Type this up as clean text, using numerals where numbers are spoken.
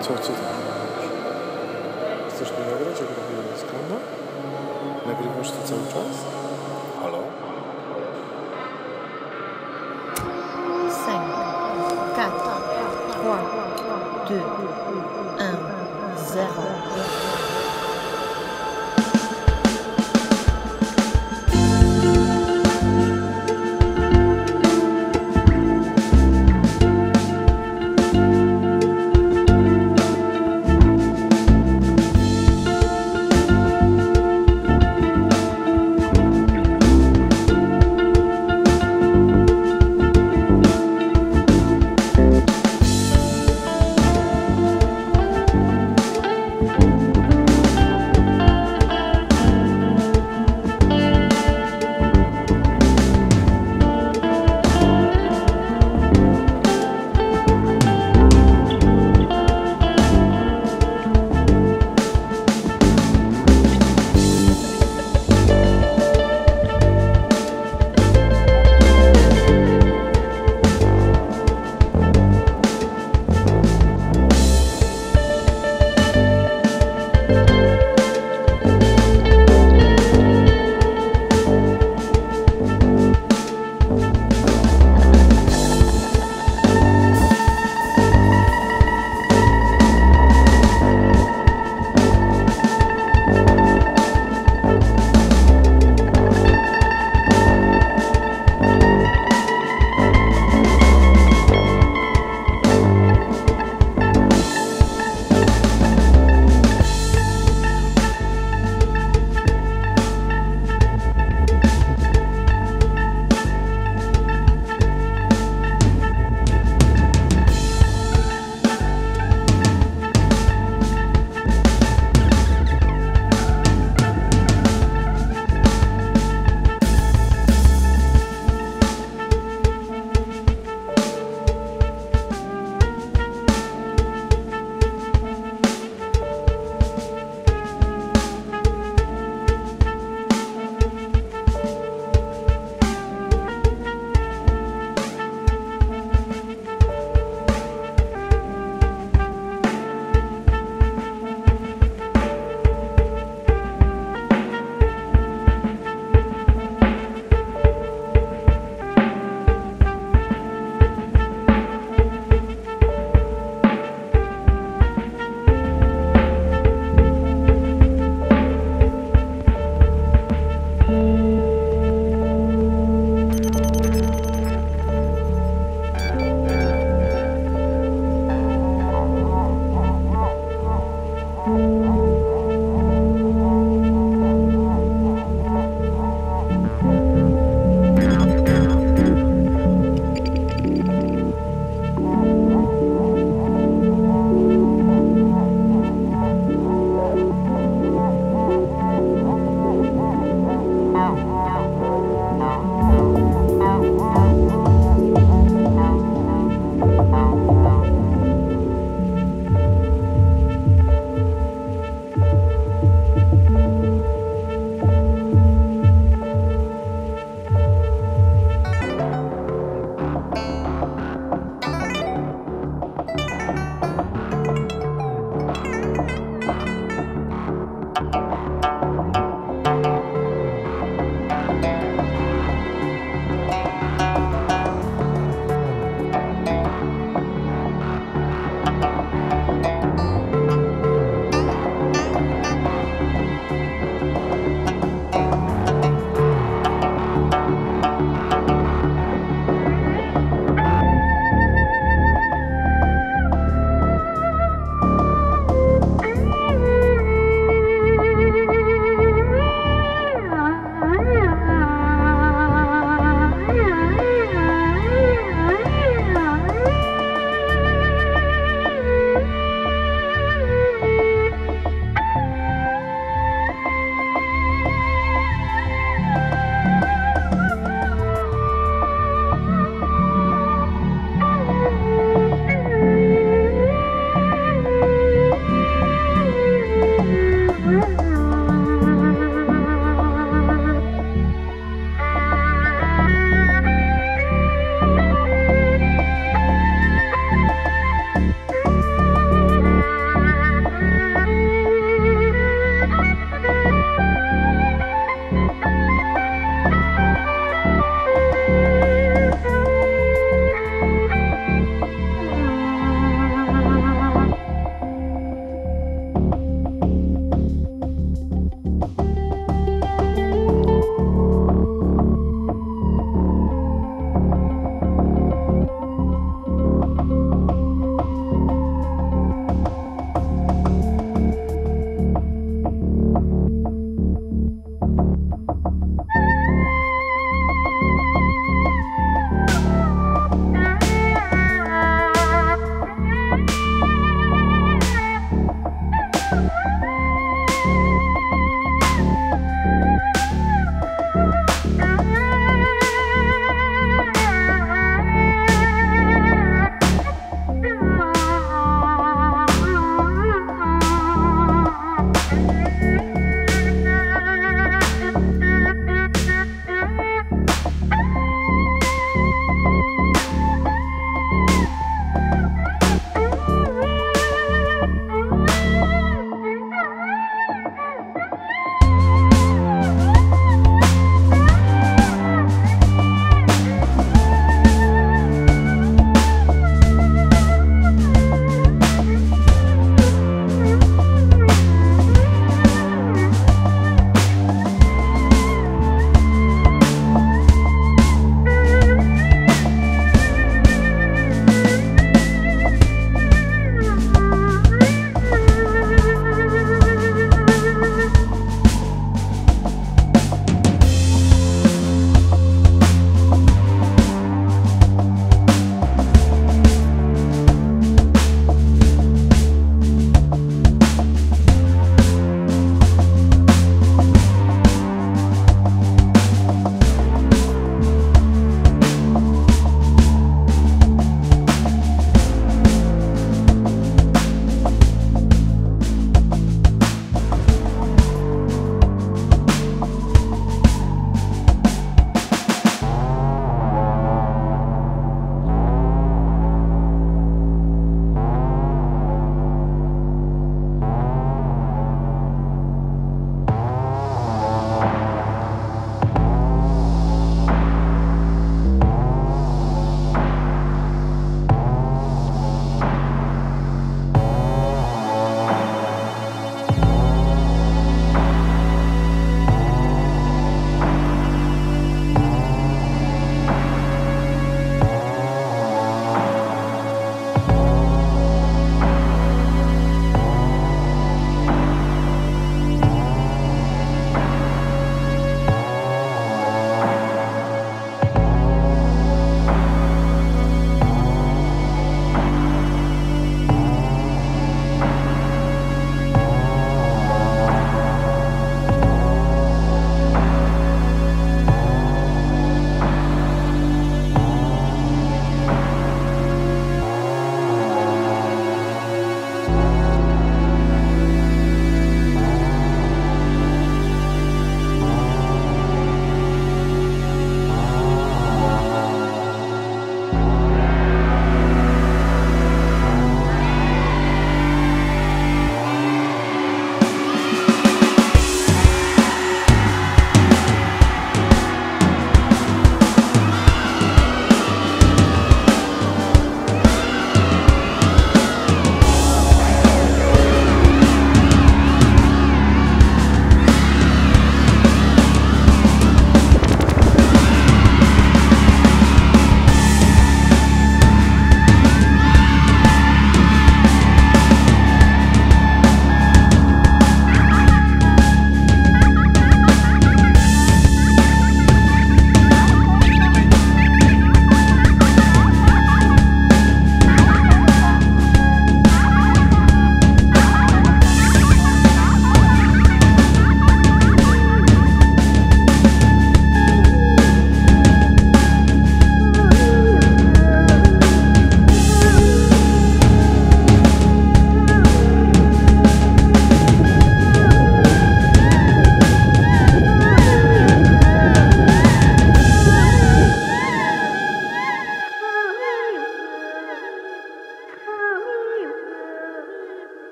Co tam masz? Chcesz mi nagrać, jak robię skana? Nagrywasz to cały czas?